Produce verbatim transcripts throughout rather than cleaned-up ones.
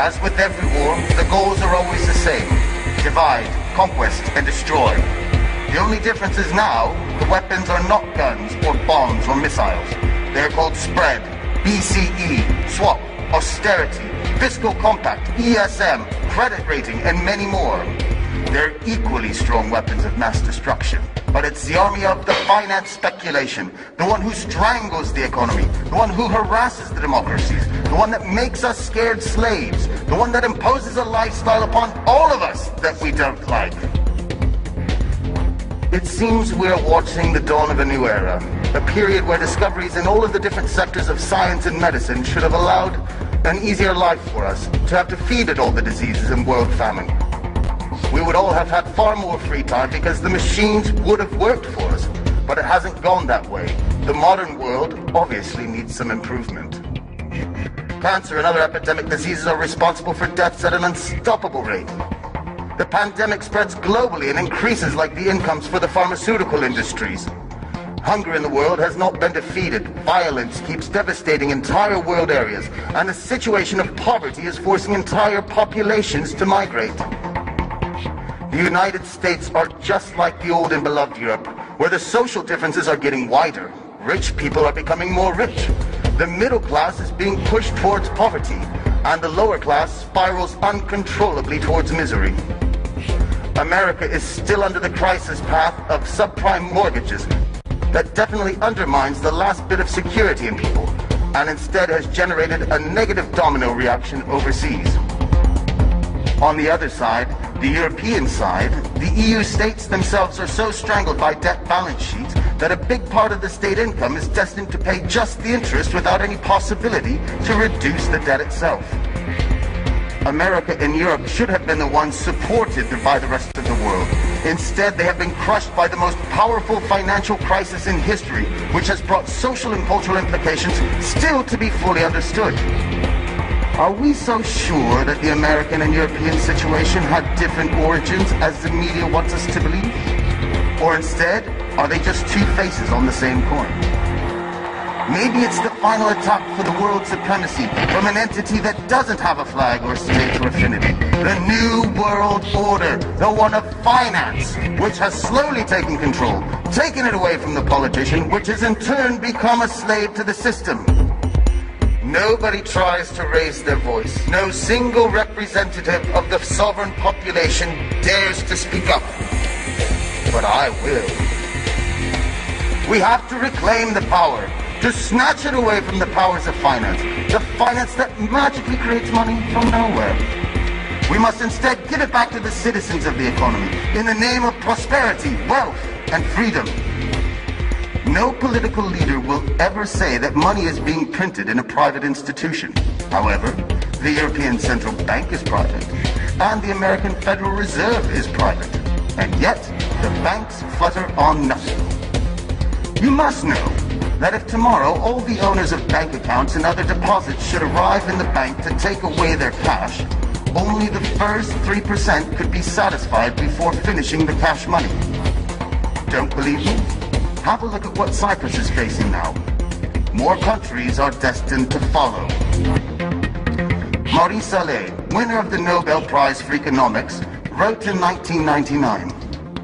As with every war, the goals are always the same: divide, conquest, and destroy. The only difference is now, the weapons are not guns or bombs or missiles. They are called SPREAD, B C E, SWAP, austerity, Fiscal Compact, E S M, credit rating, and many more. They're equally strong weapons of mass destruction. But it's the army of the finance speculation, the one who strangles the economy, the one who harasses the democracies, the one that makes us scared slaves, the one that imposes a lifestyle upon all of us that we don't like. It seems we're watching the dawn of a new era, a period where discoveries in all of the different sectors of science and medicine should have allowed an easier life for us to have defeated all the diseases and world famine. We would all have had far more free time because the machines would have worked for us, but it hasn't gone that way. The modern world obviously needs some improvement. Cancer and other epidemic diseases are responsible for deaths at an unstoppable rate. The pandemic spreads globally and increases like the incomes for the pharmaceutical industries. Hunger in the world has not been defeated. Violence keeps devastating entire world areas, and the situation of poverty is forcing entire populations to migrate. The United States are just like the old and beloved Europe, where the social differences are getting wider. Rich people are becoming more rich. The middle class is being pushed towards poverty, and the lower class spirals uncontrollably towards misery. America is still under the crisis path of subprime mortgages that definitely undermines the last bit of security in people, and instead has generated a negative domino reaction overseas. On the other side, the European side, the E U states themselves are so strangled by debt balance sheets that a big part of the state income is destined to pay just the interest without any possibility to reduce the debt itself. America and Europe should have been the ones supported by the rest of the world. Instead, they have been crushed by the most powerful financial crisis in history, which has brought social and cultural implications still to be fully understood. Are we so sure that the American and European situation had different origins as the media wants us to believe? Or instead, are they just two faces on the same coin? Maybe it's the final attack for the world supremacy from an entity that doesn't have a flag or state or affinity. The New World Order, the one of finance, which has slowly taken control, taken it away from the politician, which has in turn become a slave to the system. Nobody tries to raise their voice. No single representative of the sovereign population dares to speak up. But I will. We have to reclaim the power, to snatch it away from the powers of finance, the finance that magically creates money from nowhere. We must instead give it back to the citizens of the economy, in the name of prosperity, wealth, and freedom. No political leader will ever say that money is being printed in a private institution. However, the European Central Bank is private, and the American Federal Reserve is private. And yet, the banks flutter on nothing. You must know that if tomorrow all the owners of bank accounts and other deposits should arrive in the bank to take away their cash, only the first three percent could be satisfied before finishing the cash money. Don't believe me? Have a look at what Cyprus is facing now. More countries are destined to follow. Maurice Allais, winner of the Nobel Prize for Economics, wrote in nineteen ninety-nine,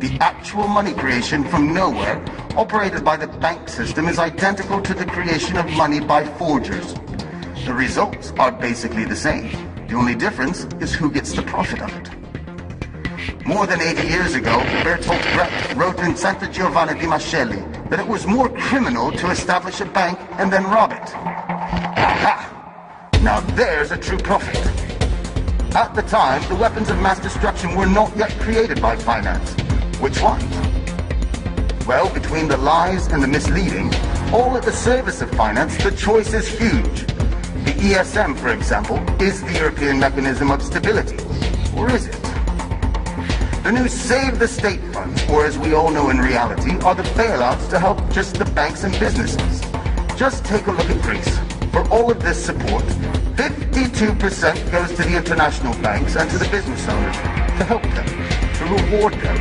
"The actual money creation from nowhere, operated by the bank system, is identical to the creation of money by forgers. The results are basically the same. The only difference is who gets the profit of it." More than eighty years ago, Bertolt Brecht wrote in Santa Giovanna di Macelli that it was more criminal to establish a bank and then rob it. Aha! Now there's a true prophet. At the time, the weapons of mass destruction were not yet created by finance. Which ones? Well, between the lies and the misleading, all at the service of finance, the choice is huge. The E S M, for example, is the European mechanism of stability. Or is it? The new Save the State funds, or as we all know in reality, are the bailouts to help just the banks and businesses. Just take a look at Greece. For all of this support, fifty-two percent goes to the international banks and to the business owners, to help them, to reward them,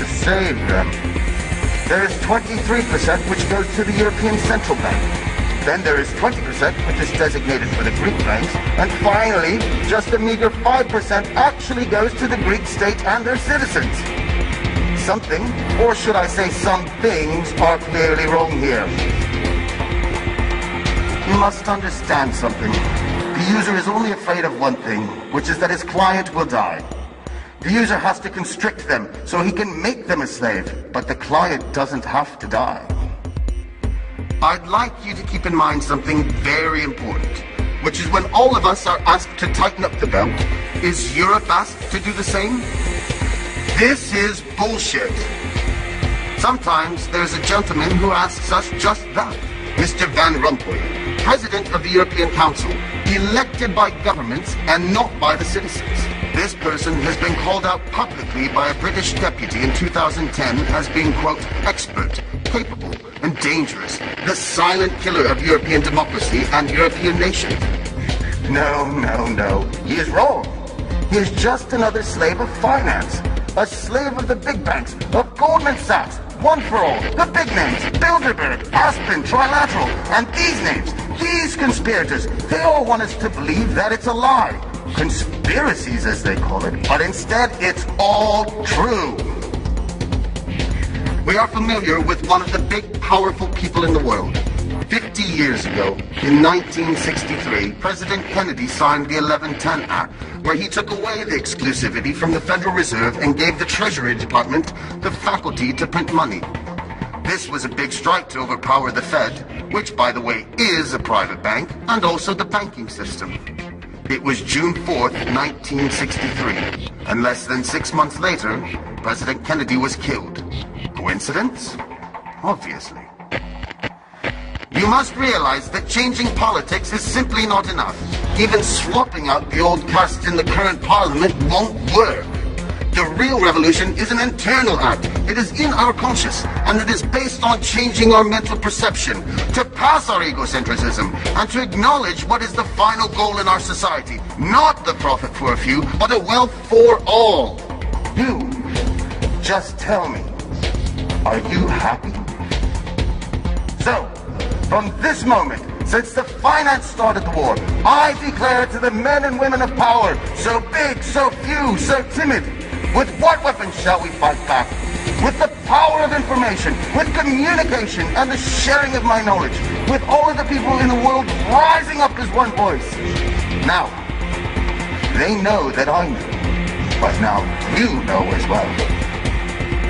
to save them. There is twenty-three percent which goes to the European Central Bank. Then there is twenty percent, which is designated for the Greek banks. And finally, just a meager five percent actually goes to the Greek state and their citizens. Something, or should I say some things, are clearly wrong here. You must understand something. The user is only afraid of one thing, which is that his client will die. The user has to constrict them so he can make them a slave, but the client doesn't have to die. I'd like you to keep in mind something very important, which is when all of us are asked to tighten up the belt, is Europe asked to do the same? This is bullshit. Sometimes there's a gentleman who asks us just that. Mister Van Rompuy, President of the European Council, elected by governments and not by the citizens. This person has been called out publicly by a British deputy in two thousand ten as being, quote, expert, capable, and dangerous, the silent killer of European democracy and European nations. No, no, no. He is wrong. He is just another slave of finance, a slave of the big banks, of Goldman Sachs, One for All, the big names, Bilderberg, Aspen, Trilateral, and these names, these conspirators. They all want us to believe that it's a lie. Conspiracies, as they call it, but instead it's all true. We are familiar with one of the big, powerful people in the world. Fifty years ago, in nineteen sixty-three, President Kennedy signed the eleven ten Act, where he took away the exclusivity from the Federal Reserve and gave the Treasury Department the faculty to print money. This was a big strike to overpower the Fed, which, by the way, is a private bank, and also the banking system. It was June fourth, nineteen sixty-three, and less than six months later, President Kennedy was killed. Coincidence? Obviously. You must realize that changing politics is simply not enough. Even swapping out the old cast in the current parliament won't work. The real revolution is an internal act. It is in our conscience, and it is based on changing our mental perception, to pass our egocentrism, and to acknowledge what is the final goal in our society. Not the profit for a few, but a wealth for all. You, just tell me, are you happy? So, from this moment, since the finance started the war, I declare to the men and women of power, so big, so few, so timid, with what weapons shall we fight back? With the power of information, with communication and the sharing of my knowledge, with all of the people in the world rising up as one voice. Now, they know that I know, but now you know as well.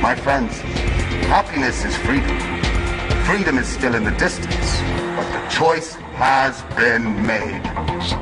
My friends, happiness is freedom. Freedom is still in the distance, but the choice has been made.